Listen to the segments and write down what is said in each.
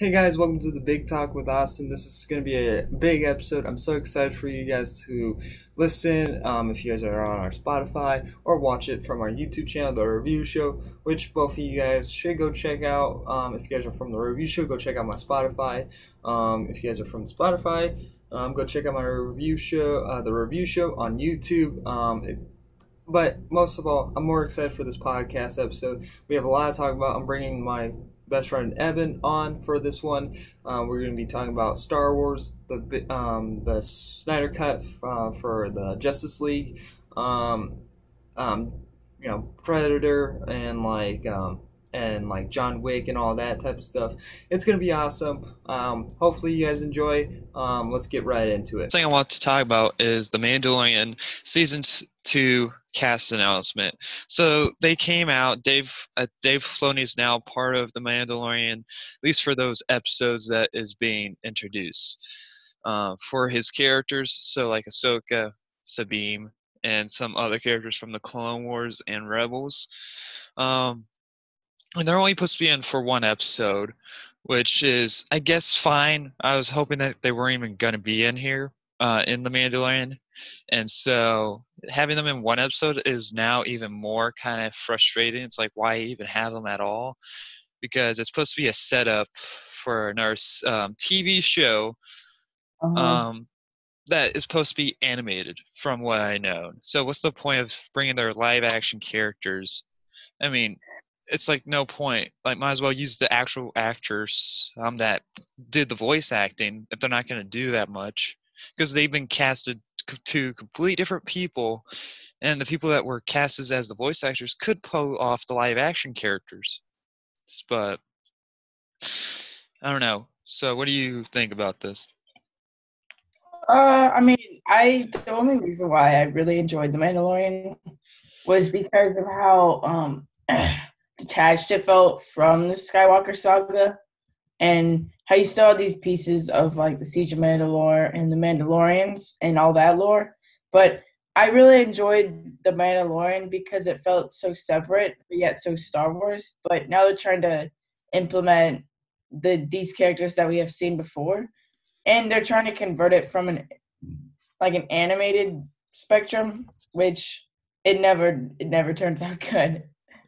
Hey guys, welcome to The Big Talk with Austin. This is going to be a big episode. I'm so excited for you guys to listen if you guys are on our Spotify or watch it from our YouTube channel, The Review Show, which both of you guys should go check out. If you guys are from The Review Show, go check out my Spotify. If you guys are from Spotify, go check out my Review Show, The Review Show on YouTube. But most of all, I'm more excited for this podcast episode. We have a lot to talk about. I'm bringing my best friend Evan on for this one. We're going to be talking about Star Wars, the Snyder Cut for the Justice League, you know, Predator, and like John Wick and all that type of stuff. It's going to be awesome. Hopefully you guys enjoy. Let's get right into it. The thing I want to talk about is The Mandalorian Season 2 cast announcement. So they came out, Dave Filoni is now part of The Mandalorian, at least for those episodes that is being introduced for his characters. So like Ahsoka, Sabine, and some other characters from The Clone Wars and Rebels. And they're only supposed to be in for one episode, which is, I guess, fine. I was hoping that they weren't even going to be in here in The Mandalorian. And so having them in one episode is now even more kind of frustrating. It's like, why even have them at all? Because it's supposed to be a setup for another TV show that is supposed to be animated, from what I know. So what's the point of bringing their live-action characters? I mean, it's like no point. Like, might as well use the actual actors that did the voice acting if they're not going to do that much, because they've been casted to completely different people, and the people that were casted as the voice actors could pull off the live action characters. But I don't know. So what do you think about this? I mean, the only reason why I really enjoyed The Mandalorian was because of how detached it felt from the Skywalker saga, and how you still have these pieces of like the Siege of Mandalore and the Mandalorians and all that lore. But I really enjoyed The Mandalorian because it felt so separate, but yet so Star Wars. But now they're trying to implement these characters that we have seen before, and they're trying to convert it from an animated spectrum, which it never turns out good.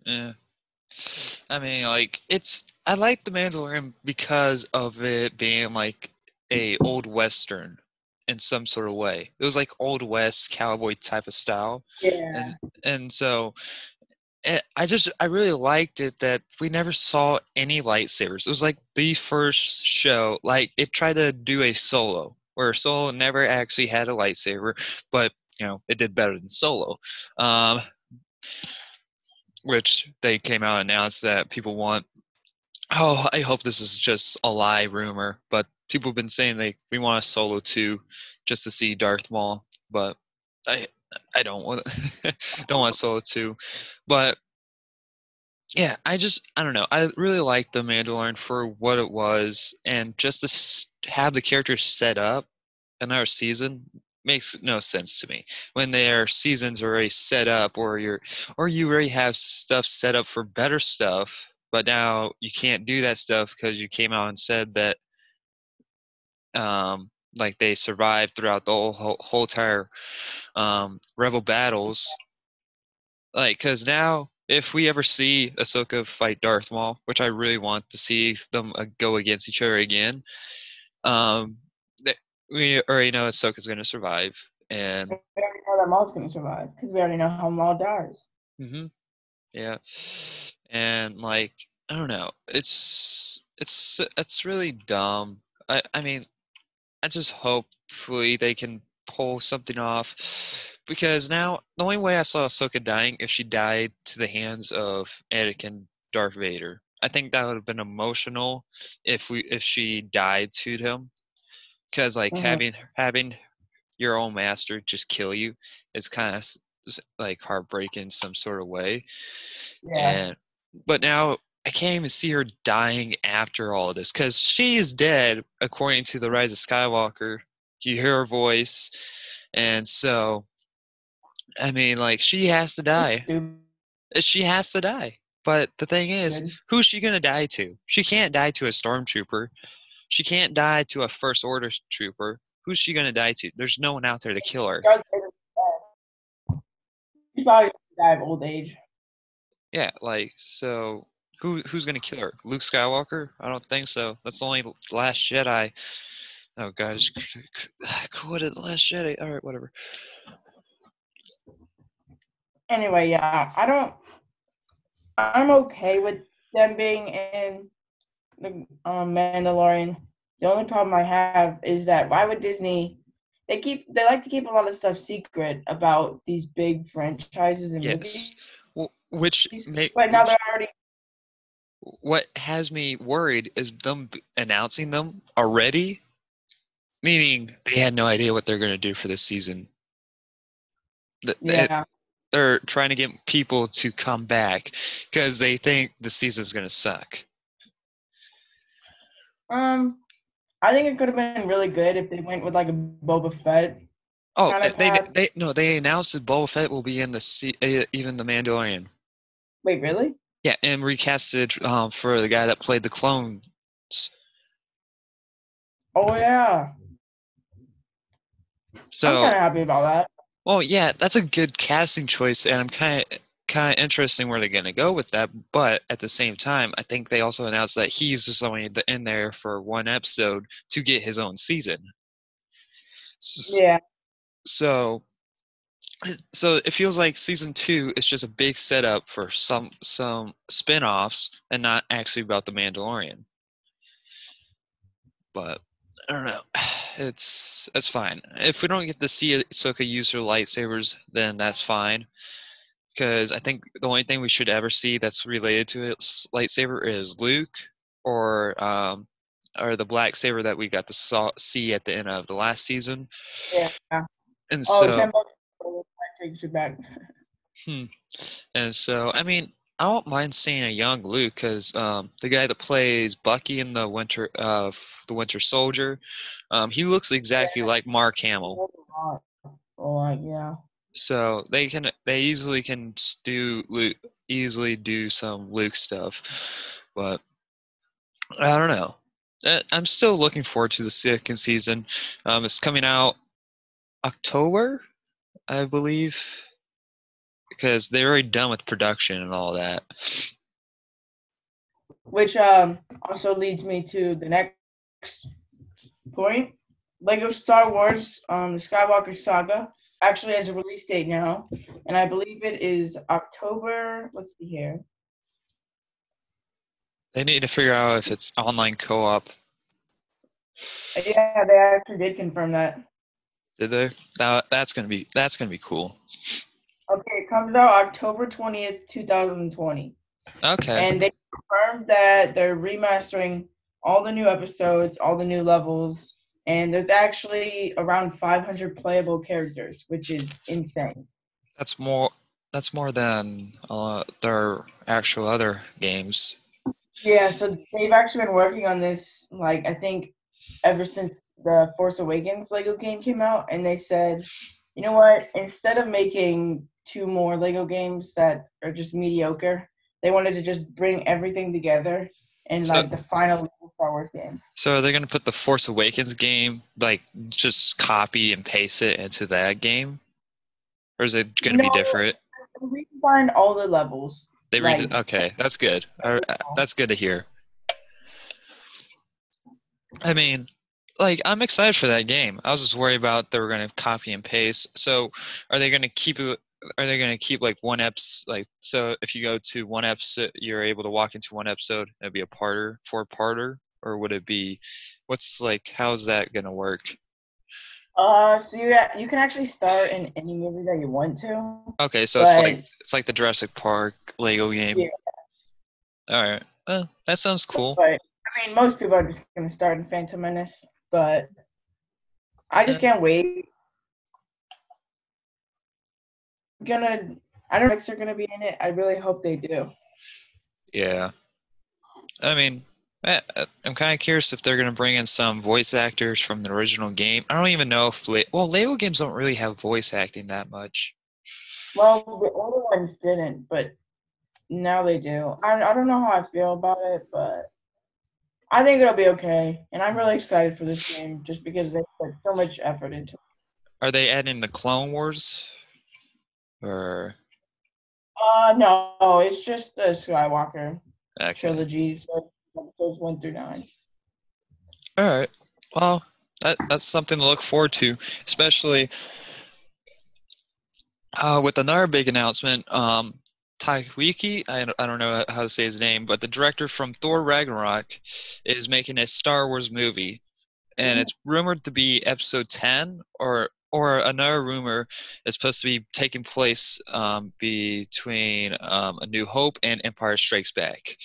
Yeah. I mean, like, I like The Mandalorian because of it being like a old Western in some sort of way. It was like old West cowboy type of style. Yeah. And so I really liked it that we never saw any lightsabers. It was like the first show, like it tried to do a Solo, where Solo never actually had a lightsaber, but you know, it did better than Solo. Which they came out and announced that people want. Oh, I hope this is just a lie rumor, but people have been saying we want a Solo 2 just to see Darth Maul, but I don't want Solo 2. But yeah, I don't know. I really liked The Mandalorian for what it was, and just to have the characters set up another season makes no sense to me. When their seasons are already set up, or you already have stuff set up for better stuff, but now you can't do that stuff because you came out and said that like they survived throughout the whole entire rebel battles. Like, because now if we ever see Ahsoka fight Darth Maul, which I really want to see them go against each other again, we already know Ahsoka's going to survive, and we already know that Maul's going to survive because we already know how Maul dies. Mhm. Yeah, and like I don't know, it's really dumb. I mean, I just hopefully they can pull something off, because now the only way I saw Ahsoka dying is she died to the hands of Anakin, Darth Vader. I think that would have been emotional if she died to him. Because, like, having your own master just kill you is kind of, like, heartbreaking in some sort of way. Yeah. But now I can't even see her dying after all of this. Because she is dead, according to The Rise of Skywalker. You hear her voice. And so, I mean, like, she has to die. She has to die. But the thing is, who's she going to die to? She can't die to a stormtrooper. She can't die to a First Order trooper. Who's she going to die to? There's no one out there to kill her. She's probably going to die of old age. Yeah, like, so who's going to kill her? Luke Skywalker? I don't think so. That's the only Last Jedi. Oh, gosh. What is Last Jedi? All right, whatever. Anyway, yeah, I'm okay with them being in the Mandalorian. The only problem I have is that why would Disney? They like to keep a lot of stuff secret about these big franchises and movies. Well, now they're already. What has me worried is them announcing them already, meaning they had no idea what they're going to do for this season. They're trying to get people to come back because they think the season's going to suck. I think it could have been really good if they went with like a Boba Fett. Oh, they announced that Boba Fett will be in even the Mandalorian. Wait, really? Yeah, and recasted for the guy that played the clones. Oh yeah. So I'm kind of happy about that. Well, yeah, that's a good casting choice, and I'm kind of interested in where they're going to go with that. But at the same time, I think they also announced that he's just only in there for one episode to get his own season. Yeah. So it feels like season 2 is just a big setup for some spinoffs and not actually about the Mandalorian. But I don't know. That's fine. If we don't get to see Ahsoka use her lightsabers, then that's fine. Because I think the only thing we should ever see that's related to its lightsaber is Luke or the black saber that we got to see at the end of the last season. Yeah. And And so, I mean, I don't mind seeing a young Luke because the guy that plays Bucky in the Winter Soldier, he looks exactly like Mark Hamill. Oh yeah. So they easily can do Luke, some Luke stuff, but I don't know. I'm still looking forward to the second season. It's coming out October, I believe. Because they're already done with production and all that. Which also leads me to the next point. Lego Star Wars, the Skywalker Saga, actually has a release date now. And I believe it is October, let's see here. They need to figure out if it's online co-op. Yeah, they actually did confirm that. Did they? That's gonna be cool. Okay, it comes out October 20th, 2020. Okay. And they confirmed that they're remastering all the new episodes, all the new levels, and there's actually around 500 playable characters, which is insane. That's more than their actual other games. Yeah, so they've actually been working on this, like, I think ever since the Force Awakens Lego game came out, and they said, you know what, instead of making 2 more Lego games that are just mediocre, they wanted to just bring everything together in the final Star Wars game. So they're going to put the Force Awakens game, like, just copy and paste it into that game? Or is it going to be different? They redesigned all the levels. Okay, that's good. That's good to hear. I mean, like, I'm excited for that game. I was just worried about they were going to copy and paste. So, are they going to keep like one episode? Like, so if you go to one episode, you're able to walk into one episode. It'd be a four-parter, or would it be? How's that going to work? So you can actually start in any movie that you want to. Okay, so it's like the Jurassic Park Lego game. Yeah. All right, well, that sounds cool. But, I mean, most people are just going to start in Phantom Menace. But I just can't wait. I don't know if they're gonna be in it. I really hope they do. Yeah, I mean, I'm kind of curious if they're gonna bring in some voice actors from the original game. I don't even know if Lego games don't really have voice acting that much. Well, the older ones didn't, but Now they do. I don't know how I feel about it, but I think it'll be okay. And I'm really excited for this game just because they put so much effort into it. Are they adding the Clone Wars? Or no, it's just the Skywalker trilogies, episodes 1 through 9. All right. Well, that's something to look forward to, especially with another big announcement. Taika, I don't know how to say his name, but the director from Thor Ragnarok is making a Star Wars movie, and it's rumored to be episode 10, or another rumor is supposed to be taking place between A New Hope and Empire Strikes Back.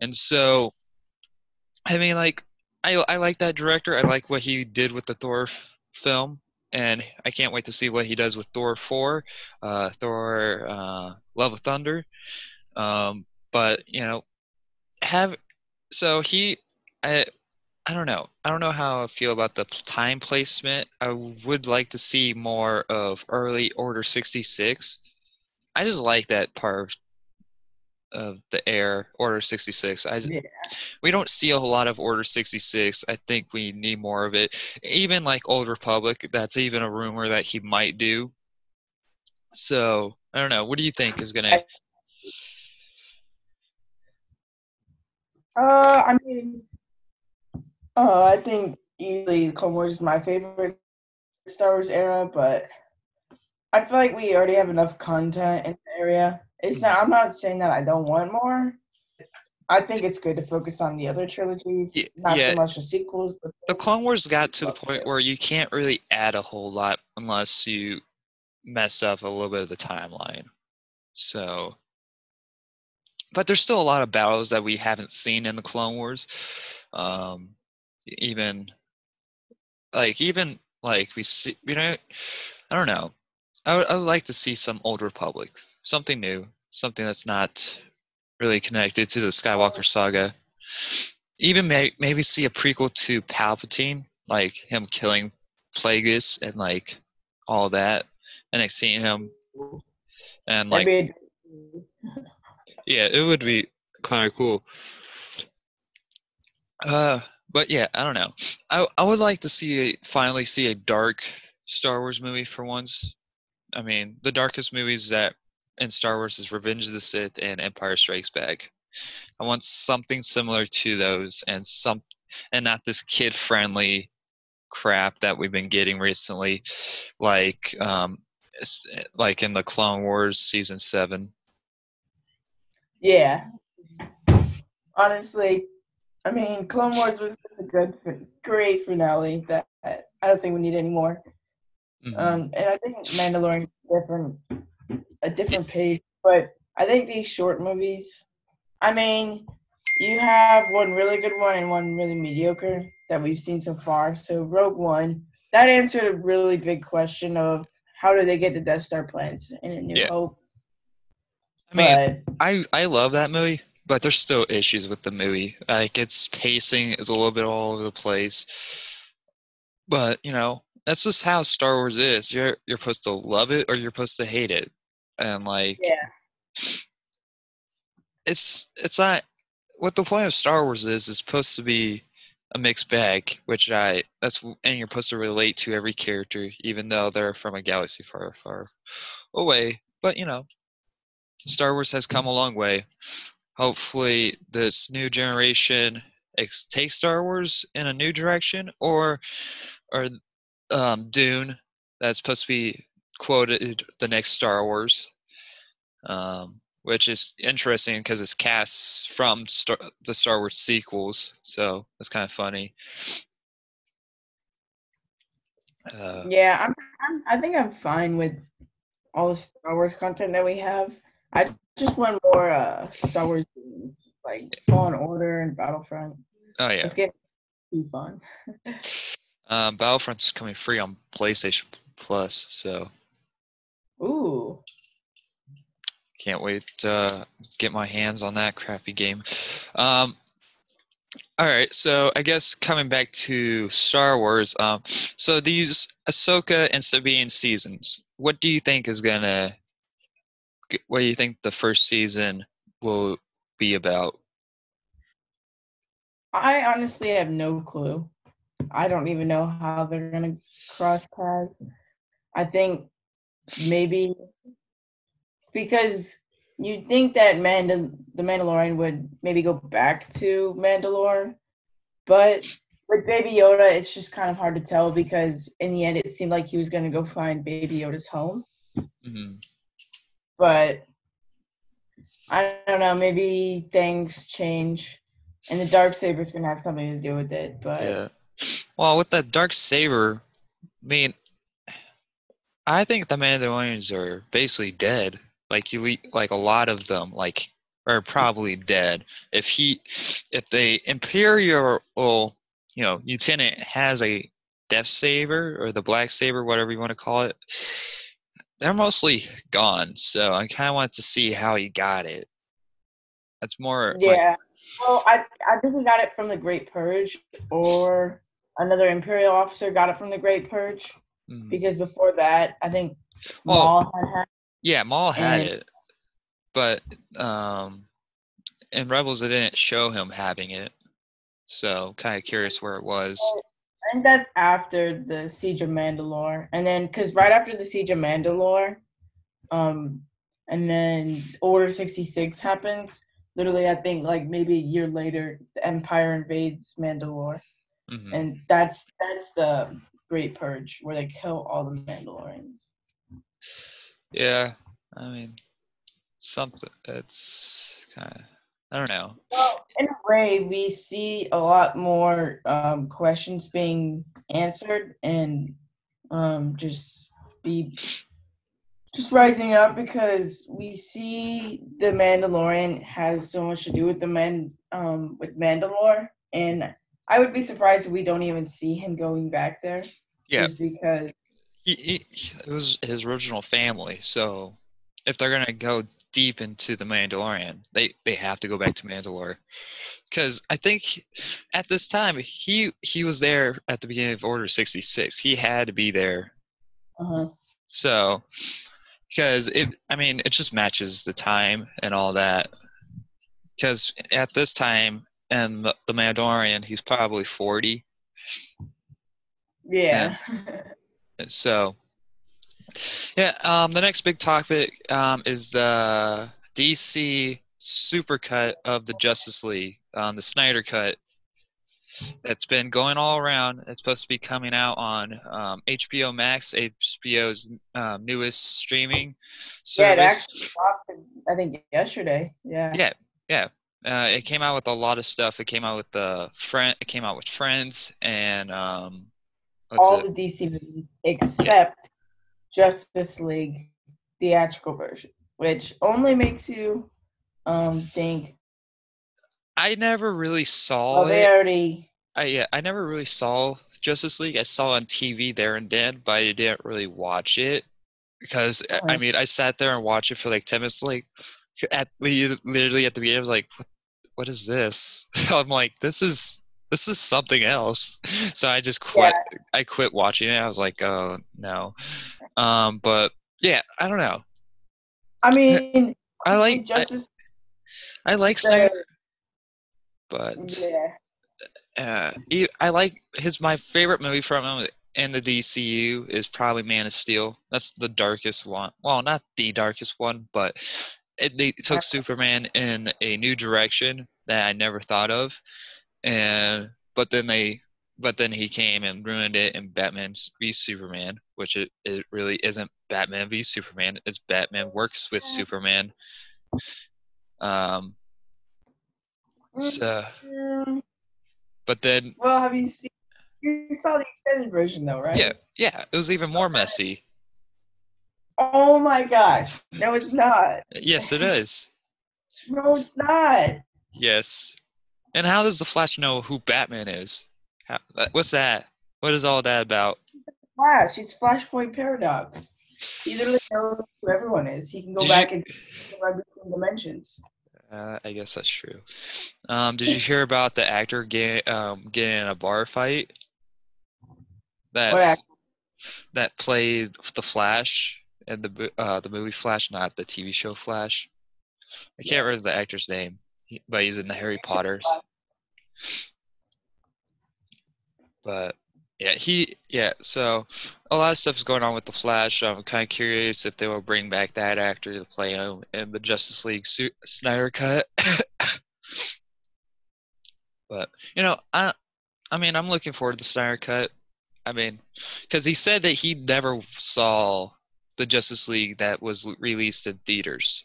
And so, I mean, like, I like that director. I like what he did with the Thor film. And I can't wait to see what he does with Thor 4, Thor Love and Thunder. But, you know, I don't know. I don't know how I feel about the time placement. I would like to see more of early Order 66. I just like that part of the air, Order 66. We don't see a lot of Order 66. I think we need more of it. Even like Old Republic, that's even a rumor that he might do. So I don't know. What do you think is gonna? I think easily Clone Wars is my favorite Star Wars era, but I feel like we already have enough content in the area. I'm not saying that I don't want more. I think it's good to focus on the other trilogies, not so much the sequels. But the Clone Wars got to the point where you can't really add a whole lot unless you mess up a little bit of the timeline. So, but there's still a lot of battles that we haven't seen in the Clone Wars. I don't know. I would like to see some Old Republic. Something new, something that's not really connected to the Skywalker saga. Even maybe see a prequel to Palpatine, like him killing Plagueis and like all that, and like seeing him and like it would be kind of cool. But yeah, I don't know. I would like to finally see a dark Star Wars movie for once. I mean, the darkest movies that in Star Wars is Revenge of the Sith and Empire Strikes Back. I want something similar to those and not this kid-friendly crap that we've been getting recently, like in the Clone Wars Season 7. Yeah. Honestly, I mean, Clone Wars was a great finale that I don't think we need any more. Mm-hmm. And I think Mandalorian is a different pace, but I think these short movies, I mean, you have one really good one and one really mediocre that we've seen so far. So Rogue One, that answered a really big question of how do they get the Death Star plans in A New Hope. I mean, I love that movie, but there's still issues with the movie. Like, its pacing is a little bit all over the place. But, you know, that's just how Star Wars is. You're supposed to love it or you're supposed to hate it. And like, it's not what the point of Star Wars is. It's supposed to be a mixed bag, and you're supposed to relate to every character, even though they're from a galaxy far, far away. But you know, Star Wars has come a long way. Hopefully, this new generation takes Star Wars in a new direction, or Dune, that's supposed to be quoted the next Star Wars, which is interesting because it's cast from the Star Wars sequels, so that's kind of funny. I think I'm fine with all the Star Wars content that we have. I just want more Star Wars games, like Fallen Order and Battlefront. Oh yeah, let's get too fun. Battlefront's coming free on PlayStation Plus, so. Ooh. Can't wait to get my hands on that crappy game. All right, so I guess coming back to Star Wars, so these Ahsoka and Sabine seasons, what do you think the first season will be about? I honestly have no clue. I don't even know how they're going to cross paths. I think maybe because you'd think that the Mandalorian would maybe go back to Mandalore, but with Baby Yoda, it's just kind of hard to tell because in the end, it seemed like he was going to go find Baby Yoda's home. Mm-hmm. But I don't know. Maybe things change, and the Darksaber's going to have something to do with it. But yeah. Well, with that Darksaber, I mean, I think the Mandalorians are basically dead. Like a lot of them, are probably dead. If the Imperial, lieutenant has a Death Saber or the Black Saber, whatever you want to call it, they're mostly gone. So I kind of want to see how he got it. That's more. Yeah. Well, I think he got it from the Great Purge, or another Imperial officer got it from the Great Purge. Mm-hmm. Because before that, I think Maul had it. Yeah, Maul had it. But in Rebels, it didn't show him having it. So kind of curious where it was. I think that's after the Siege of Mandalore. And then, because right after the Siege of Mandalore, and then Order 66 happens. Literally, I think maybe a year later, the Empire invades Mandalore, mm-hmm. and that's the Great Purge where they kill all the Mandalorians. Yeah, I mean, something that's kind of, I don't know. Well, in a way, we see a lot more questions being answered and just rising up, because we see the Mandalorian has so much to do with the men with Mandalore, and I would be surprised if we don't even see him going back there. Yeah, just because it was his original family. So if they're gonna go deep into the Mandalorian, they have to go back to Mandalore, because I think at this time he was there at the beginning of Order 66. He had to be there. Uh-huh. So. Because it just matches the time and all that. Because at this time, and the Mandalorian, he's probably 40. Yeah. So, yeah. The next big topic is the DC supercut of the Justice League, the Snyder Cut. That's been going all around. It's supposed to be coming out on HBO Max, HBO's newest streaming service. Yeah, it actually dropped, I think, yesterday. Yeah. Yeah. It came out with a lot of stuff. It came out with It came out with Friends and the DC movies except Justice League theatrical version, which only makes you think. I never really saw it. I never really saw Justice League. I saw on TV there and then, but I didn't really watch it because I sat there and watched it for 10 minutes. Literally at the beginning, I was like, "What is this?" I'm like, "This is something else." So I just quit. Yeah. I quit watching it. I was like, "Oh no," but yeah, I don't know. I mean, I like Snyder. But I like my favorite movie from him in the DCU is probably Man of Steel. That's the darkest one. Well, not the darkest one, but they took Superman in a new direction that I never thought of, but then he came and ruined it in Batman v Superman, which it really isn't Batman v Superman. It's Batman works with Superman. So, but then. Well, have you seen? You saw the extended version, though, right? Yeah. It was even more messy. Oh my gosh! No, it's not. Yes, it is. No, it's not. Yes. And how does the Flash know who Batman is? What's that? What is all that about? Flash. It's Flashpoint Paradox. He literally knows who everyone is. He can go back and run between dimensions. I guess that's true. Did you hear about the actor getting in a bar fight? That played the Flash and the movie Flash, not the TV show Flash. I can't remember the actor's name, but he's in the Harry Potters. But yeah, so a lot of stuff's going on with the Flash. I'm kind of curious if they will bring back that actor to play him in the Justice League Snyder Cut. But you know, I mean, I'm looking forward to the Snyder Cut. I mean, because he said that he never saw the Justice League that was released in theaters,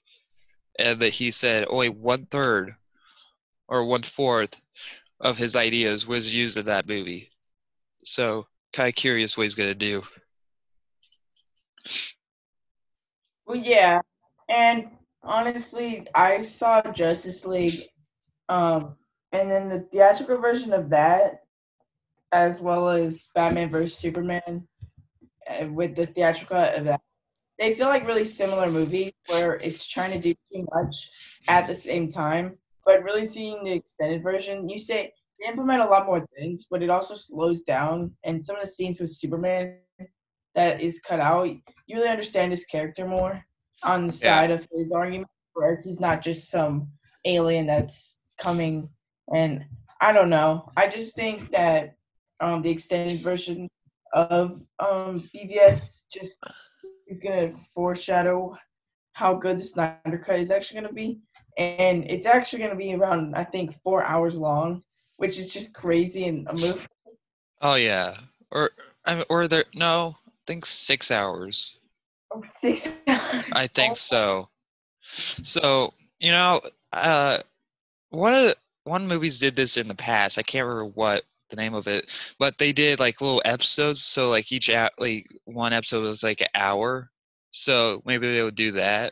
and that he said only 1/3 or 1/4 of his ideas was used in that movie. So, kind of curious what he's going to do. Well, yeah. And honestly, I saw Justice League, and then the theatrical version of that, as well as Batman vs. Superman, with the theatrical of that. They feel like really similar movies where it's trying to do too much at the same time. But really seeing the extended version, you say they implement a lot more things, but it also slows down. And some of the scenes with Superman that is cut out, you really understand his character more on the side of his argument, whereas he's not just some alien that's coming. And I don't know. I just think that the extended version of BVS just is going to foreshadow how good the Snyder Cut is actually going to be. And it's actually going to be around, I think, 4 hours long, which is just crazy in a movie. Oh, yeah. I think 6 hours. 6 hours. I think so. So, you know, one movies did this in the past. I can't remember what the name of it, but they did like little episodes. So like each one episode was like an hour. So maybe they would do that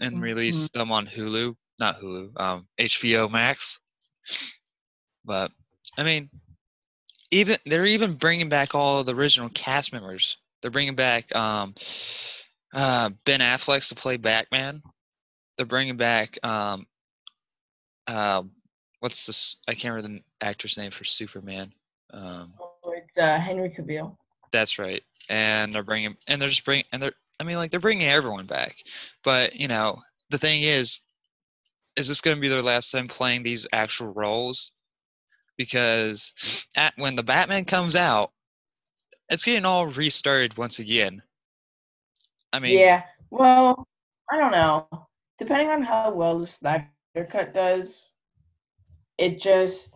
and release them on HBO Max. But I mean, they're bringing back all the original cast members. They're bringing back Ben Affleck to play Batman. They're bringing back I can't remember the actor's name for Superman. It's Henry Cavill. That's right. And they're bringing everyone back. But you know, the thing is this going to be their last time playing these actual roles? Because when the Batman comes out, it's getting all restarted once again. I mean, yeah. Well, I don't know. Depending on how well the Snyder Cut does. It does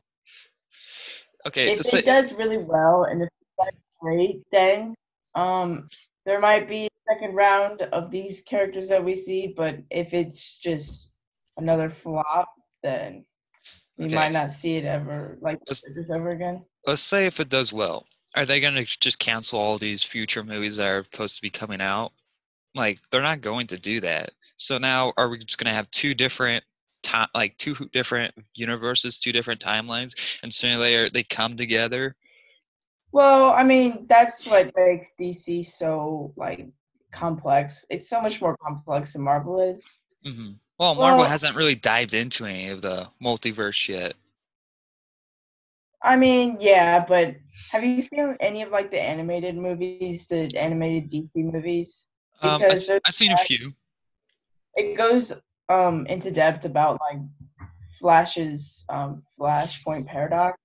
really well and if that's great, then there might be a second round of these characters that we see, but if it's just another flop, then we might not see it ever ever again. Let's say if it does well, are they going to just cancel all these future movies that are supposed to be coming out? Like, they're not going to do that. So now are we just going to have two different universes, two different timelines, and sooner or later they come together? Well, I mean, that's what makes DC so like complex. It's so much more complex than Marvel is. Mm-hmm. Well, Marvel hasn't really dived into any of the multiverse yet. I mean, yeah, but have you seen any of like the animated movies, the animated DC movies? Because I've seen a few. It goes into depth about like Flash's Flashpoint Paradox,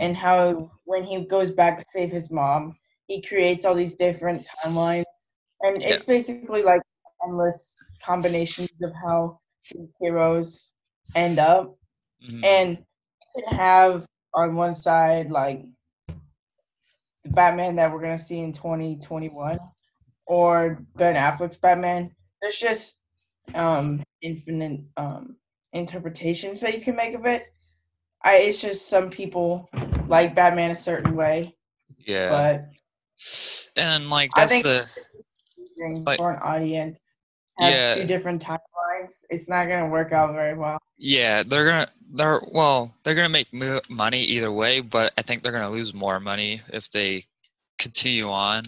and how when he goes back to save his mom, he creates all these different timelines, and it's basically like endless combinations of how these heroes end up. And you can have on one side like the Batman that we're gonna see in 2021, or Ben Affleck's Batman. There's just infinite interpretations that you can make of it. It's just some people like Batman a certain way. Yeah. But and like that's the thing for an audience. Two different timelines. It's not gonna work out very well. Yeah, they're gonna make money either way, but I think they're gonna lose more money if they continue on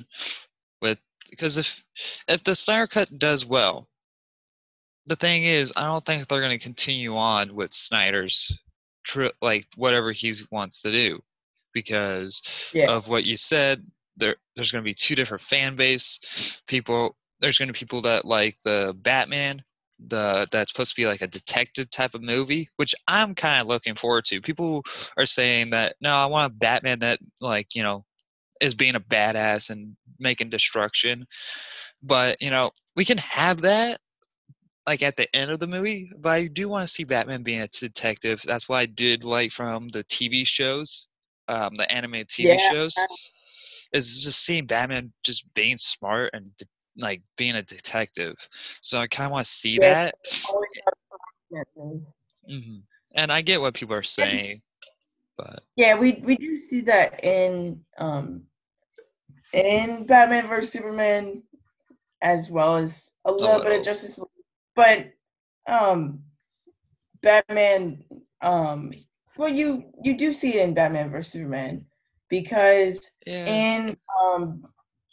with, because if the Snyder Cut does well. The thing is, I don't think they're going to continue on with Snyder's, whatever he wants to do, because of what you said. There's going to be two different fan base. There's going to be people that like the Batman that's supposed to be like a detective type of movie, which I'm kind of looking forward to. People are saying that, no, I want a Batman that, like, you know, is being a badass and making destruction. But, you know, we can have that, like, at the end of the movie. But I do want to see Batman being a detective. That's what I did like from the TV shows, the animated TV shows, is just seeing Batman just being smart and like being a detective. So I kind of want to see that. Mm-hmm. And I get what people are saying, but we do see that in Batman vs Superman, as well as a little bit of Justice League. But Batman, well, you do see it in Batman vs Superman, because in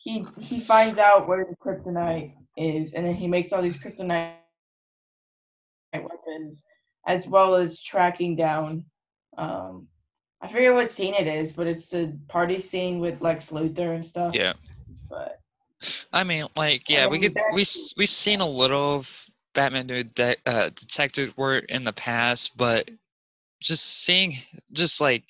he finds out where the kryptonite is, and then he makes all these kryptonite weapons, as well as tracking down. I forget what scene it is, but it's a party scene with Lex Luthor and stuff. Yeah. But I mean, like, we've seen a little of Batman doing detective work in the past, but just like.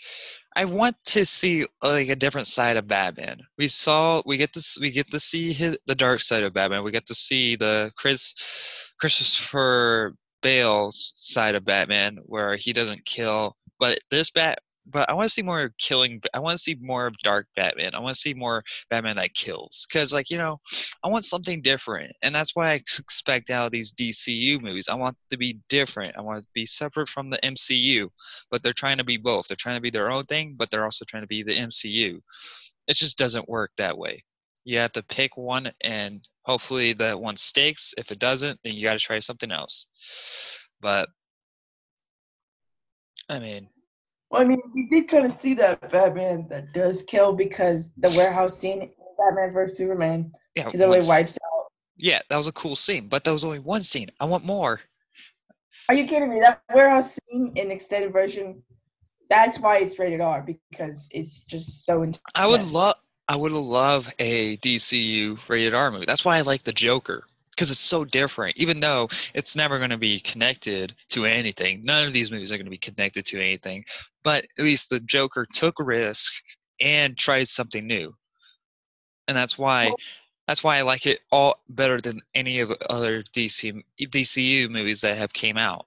I want to see like a different side of Batman. We get to see the dark side of Batman. We get to see the Christopher Bale's side of Batman, where he doesn't kill. But I want to see more killing. I want to see more of dark Batman. I want to see more Batman that kills. Cause like, you know, I want something different, and that's what I expect out of these DCU movies. I want to be different. I want to be separate from the MCU, but they're trying to be both. They're trying to be their own thing, but they're also trying to be the MCU. It just doesn't work that way. You have to pick one, and hopefully that one sticks. If it doesn't, then you got to try something else. But I mean. Well, I mean, we did kind of see that Batman that does kill, because the warehouse scene in Batman vs. Superman, he literally wipes out. Yeah, that was a cool scene, but that was only one scene. I want more. Are you kidding me? That warehouse scene in extended version, that's why it's rated R, because it's just so intense. I would love a DCU rated R movie. That's why I like the Joker. Because it's so different, even though it's never going to be connected to anything. None of these movies are going to be connected to anything. But at least the Joker took a risk and tried something new, and that's why I like it all better than any of the other DCU movies that have came out.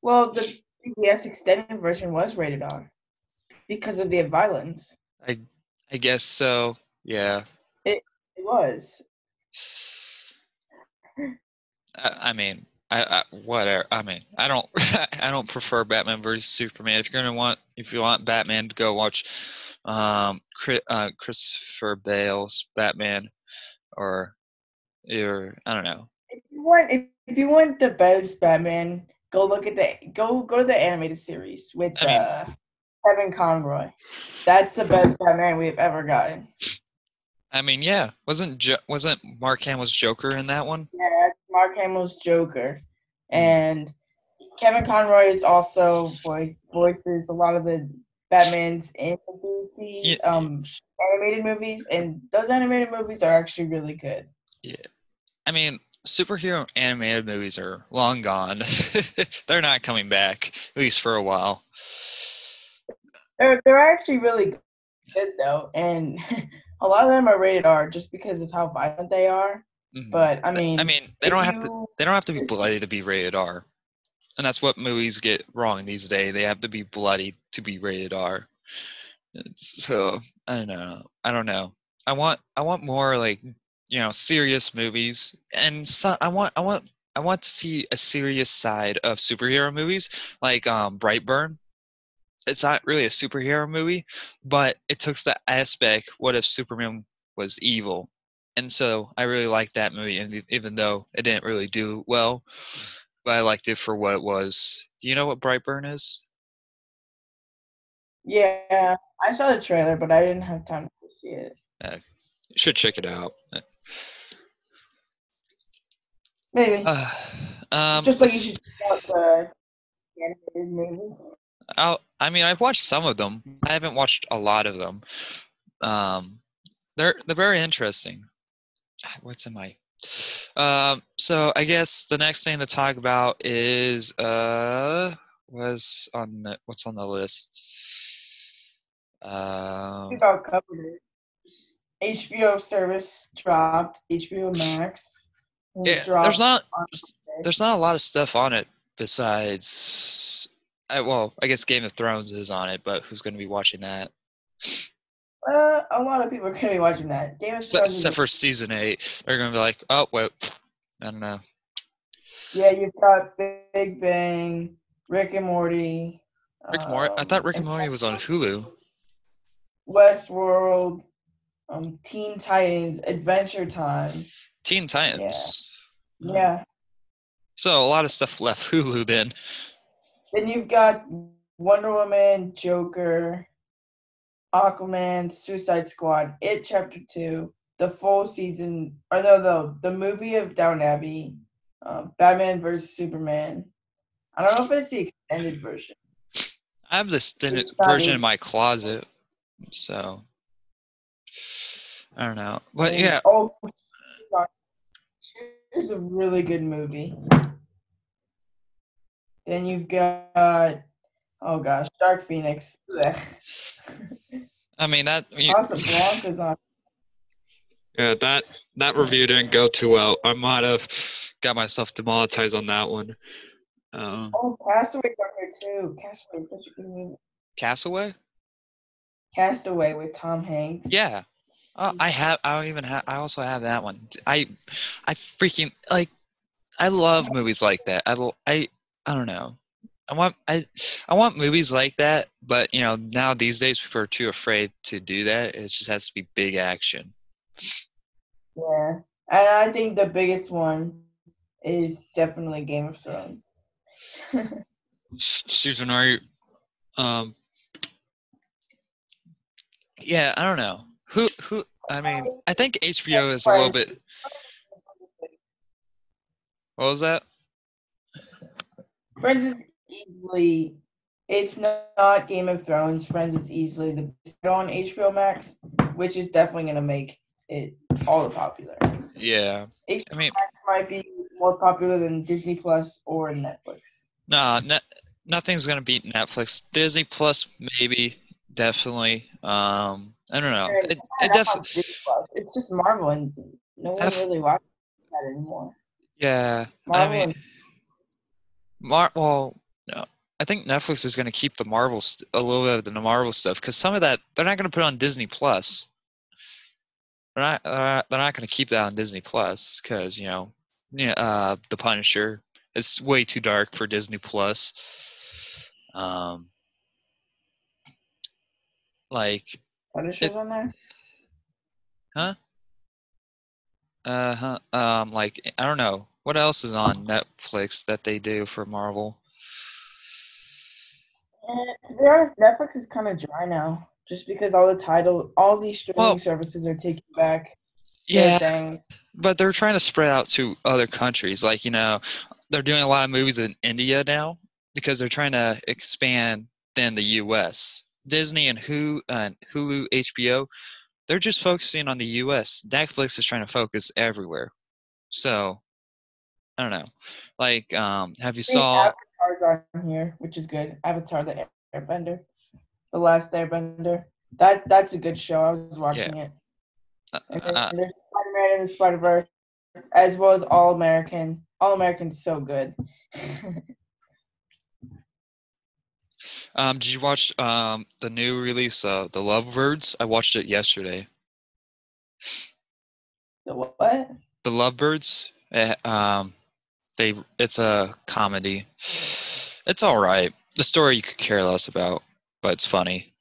Well, the PBS extended version was rated R because of the violence. I guess so. Yeah. It was. I don't prefer Batman versus Superman. If you want Batman, go watch Christopher Bale's Batman, or I don't know. If you want the best Batman, go to the animated series with Kevin Conroy. That's the best Batman we've ever gotten. I mean, yeah. Wasn't Mark Hamill's Joker in that one? Yeah, Mark Hamill's Joker, and Kevin Conroy is also voices a lot of the Batmans in the DC animated movies, and those animated movies are actually really good. Yeah, I mean, superhero animated movies are long gone. They're not coming back, at least for a while. They're actually really good though, and. A lot of them are rated R just because of how violent they are. Mm-hmm. But I mean, they don't have to be bloody to be rated R, and that's what movies get wrong these days. They have to be bloody to be rated R. So I don't know. I want more, like, you know, serious movies, and so I want to see a serious side of superhero movies, like Brightburn. It's not really a superhero movie, but it took the aspect, what if Superman was evil? And so I really liked that movie, and even though it didn't really do well, but I liked it for what it was. Do you know what Brightburn is? Yeah, I saw the trailer, but I didn't have time to see it. You should check it out. Maybe. Just like you should check out the animated movies. I've watched some of them. I haven't watched a lot of them. They're very interesting. What's in my So I guess the next thing to talk about is what's on the list. We've all covered it. HBO service dropped. HBO Max. Yeah, there's not a lot of stuff on it besides. Well, I guess Game of Thrones is on it, but who's going to be watching that? A lot of people are going to be watching that. Game of Thrones except for Season 8. They're going to be like, oh, wait, I don't know. Yeah, you've got Big Bang, Rick and Morty. I thought Rick and Morty was on Hulu. Westworld, Teen Titans, Adventure Time. Teen Titans? Yeah. So a lot of stuff left Hulu then. Then you've got Wonder Woman, Joker, Aquaman, Suicide Squad, It Chapter 2, the full season, or no, the movie of Downton Abbey, Batman vs. Superman. I don't know if it's the extended version. I have the extended version in my closet, so I don't know. But yeah. Oh, it's a really good movie. Then you've got, oh gosh, Dark Phoenix. I mean that. Awesome Blanca's on. Yeah, that review didn't go too well. I might have got myself demonetized on that one. Castaway's on here too. Castaway is such a good movie. Castaway. Castaway with Tom Hanks. Yeah, I also have that one. I freaking like. I love movies like that. I don't know. I want movies like that, but you know, now these days people are too afraid to do that. It just has to be big action. Yeah, and I think the biggest one is definitely Game of Thrones. Susan, are you? Yeah, I don't know. Who? I mean, I think HBO is a little bit. What was that? Friends is easily, if not Game of Thrones, Friends is easily the best on HBO Max, which is definitely going to make it all the popular. Yeah. HBO Max might be more popular than Disney Plus or Netflix. No, nothing's going to beat Netflix. Disney Plus, maybe, definitely. I don't know. It's just Marvel, and no one really watches that anymore. Yeah, Marvel well, no. I think Netflix is going to keep the Marvel a little bit of the Marvel stuff because some of that they're not going to put on Disney Plus. They're not going to keep that on Disney Plus because The Punisher is way too dark for Disney Plus. Like Punisher's on there, huh? Like I don't know. What else is on Netflix that they do for Marvel? To be honest, Netflix is kind of dry now, just because all these streaming services are taking back. Yeah, but they're trying to spread out to other countries. Like they're doing a lot of movies in India now because they're trying to expand than the U.S. Disney and Hulu, HBO, they're just focusing on the U.S. Netflix is trying to focus everywhere, so. I don't know. Like, have you saw Avatar's on here, which is good. Avatar the Airbender. The Last Airbender. That's a good show. I was watching it. And there's Spider-Man and the Spider-Verse, as well as All American. All American's so good. Did you watch the new release of The Lovebirds? I watched it yesterday. The what? The Lovebirds. It's a comedy. It's all right. The story you could care less about, but it's funny.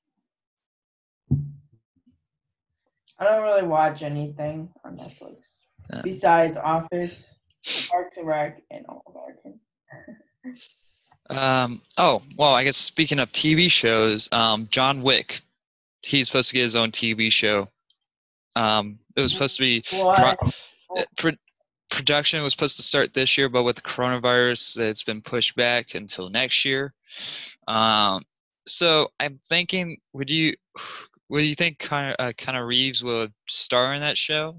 I don't really watch anything on Netflix besides Office, Parks and Rec, and All American. I guess speaking of TV shows, John Wick, he's supposed to get his own TV show. It was supposed to be. Production was supposed to start this year, but with the coronavirus, it's been pushed back until next year. So I'm thinking, would you think Keanu Reeves will star in that show?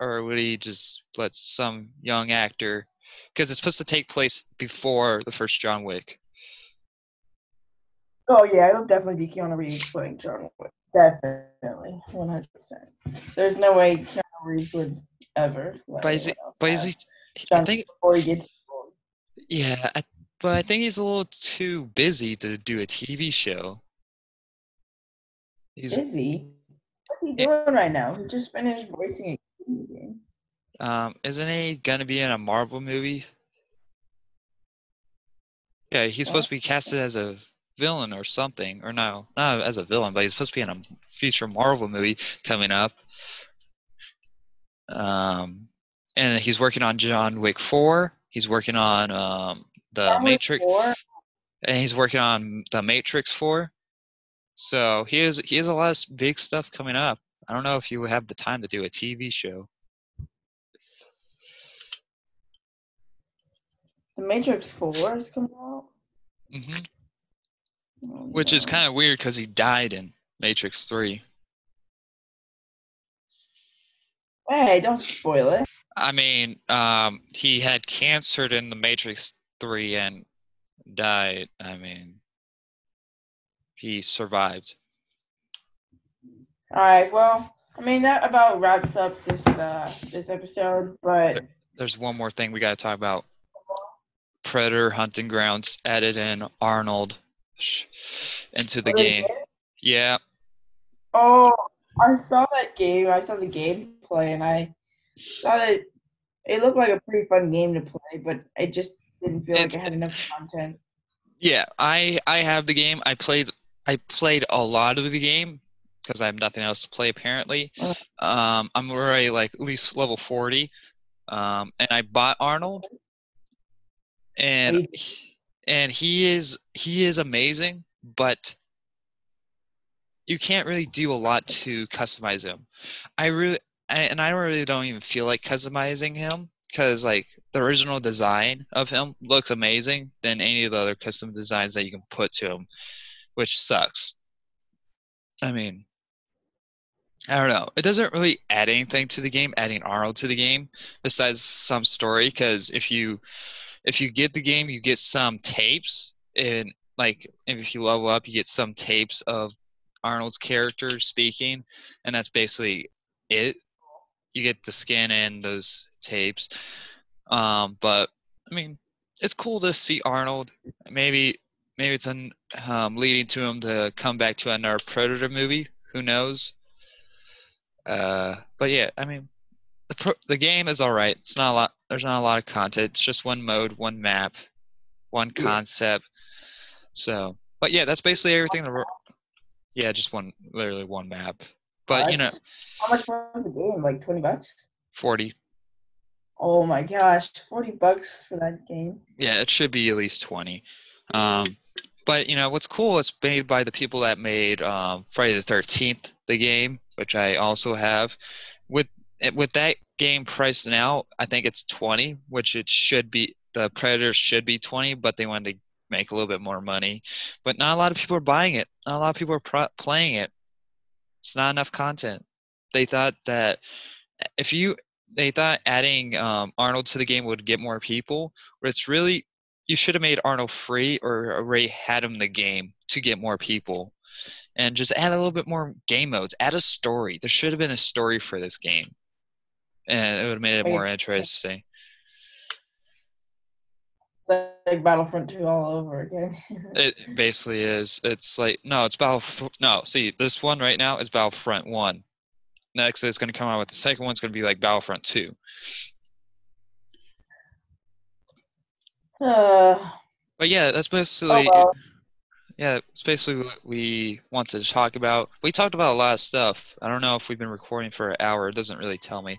or would he just let some young actor? Because it's supposed to take place before the first John Wick. Oh, yeah, it'll definitely be Keanu Reeves playing John Wick. Definitely, 100%. There's no way Keanu Reeves would ever. I think he's a little too busy to do a TV show. He's busy? What's he doing right now? He just finished voicing a game. Isn't he going to be in a Marvel movie? Yeah, he's supposed to be casted as a villain or something, or no, not as a villain, but he's supposed to be in a future Marvel movie coming up. And he's working on John Wick 4. He's working on The Matrix, and he's working on The Matrix 4. So he has a lot of big stuff coming up. I don't know if you would have the time to do a TV show. The Matrix 4 is coming out. Mm-hmm. Which is kind of weird because he died in Matrix 3. Hey, don't spoil it. I mean, he had cancer in the Matrix 3 and died. I mean, he survived. All right. Well, I mean, that about wraps up this episode. But there's one more thing we got to talk about: Predator Hunting Grounds added in Arnold into the game. Yeah. Oh, I saw that game. I saw the gameplay, and I saw that it looked like a pretty fun game to play, but I just didn't feel like it had enough content. Yeah, I have the game. I played a lot of the game because I have nothing else to play apparently. I'm already like at least level 40, and I bought Arnold, and he is amazing, but you can't really do a lot to customize him. I don't even feel like customizing him because like the original design of him looks amazing than any of the other custom designs that you can put to him, which sucks. I mean, I don't know. It doesn't really add anything to the game, adding Arnold to the game, besides some story, because if you get the game, you get some tapes, and like if you level up, you get some tapes of Arnold's character speaking, and that's basically it. You get the skin and those tapes, but I mean, it's cool to see Arnold. Maybe it's leading to him to come back to another Predator movie. Who knows? But yeah, I mean, the game is all right. It's not a lot. There's not a lot of content. It's just one mode, one map, one concept. So, but yeah, that's basically everything. Yeah, just literally one map. But you know, how much was the game? Like $20? 40. Oh my gosh, $40 for that game. Yeah, it should be at least 20. But you know what's cool? It's made by the people that made Friday the 13th, the game, which I also have. With that game priced now, I think it's 20, which it should be. The Predator should be 20, but they wanted to make a little bit more money. But not a lot of people are buying it. Not a lot of people are playing it. It's not enough content. They thought that adding Arnold to the game would get more people. But it's really, you should have made Arnold free or already had him in the game to get more people. And just add a little bit more game modes. Add a story. There should have been a story for this game. And it would have made it more interesting. It's like Battlefront 2 all over again. It basically is. It's like, no, it's this one right now is Battlefront 1. Next, it's going to come out with the second one's going to be like Battlefront 2. But yeah, that's basically... Yeah, it's basically what we wanted to talk about. We talked about a lot of stuff. I don't know if we've been recording for an hour. It doesn't really tell me.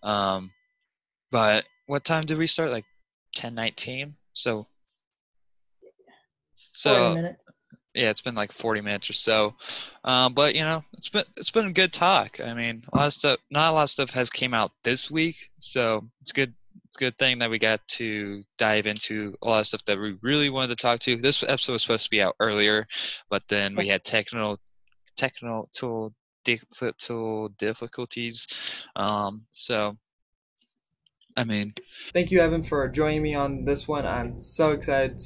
But what time did we start? Like 10:19? So yeah, it's been like 40 minutes or so. But you know, it's been a good talk. I mean, not a lot of stuff has came out this week, so it's good. It's a good thing that we got to dive into a lot of stuff that we really wanted to talk to. This episode was supposed to be out earlier, but then we had technical technical difficulties. Thank you, Evan, for joining me on this one. I'm so excited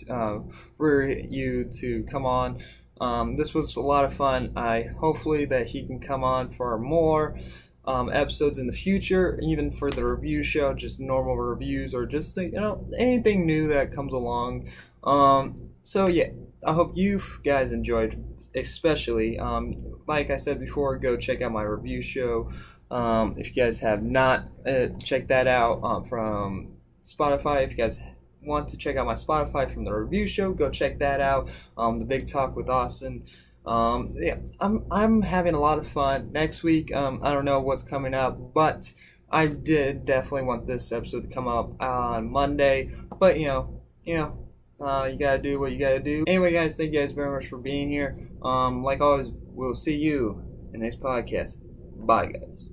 for you to come on. This was a lot of fun. Hopefully that he can come on for more episodes in the future, even for the review show, just normal reviews or just, anything new that comes along. I hope you guys enjoyed, especially. Like I said before, go check out my review show. If you guys have not checked that out from Spotify, if you guys want to check out my Spotify from the review show, go check that out. The Big Talk with Austin. I'm having a lot of fun. Next week, I don't know what's coming up, but I did definitely want this episode to come up on Monday. But you gotta do what you gotta do. Anyway, guys, thank you guys very much for being here. Like always, we'll see you in the next podcast. Bye, guys.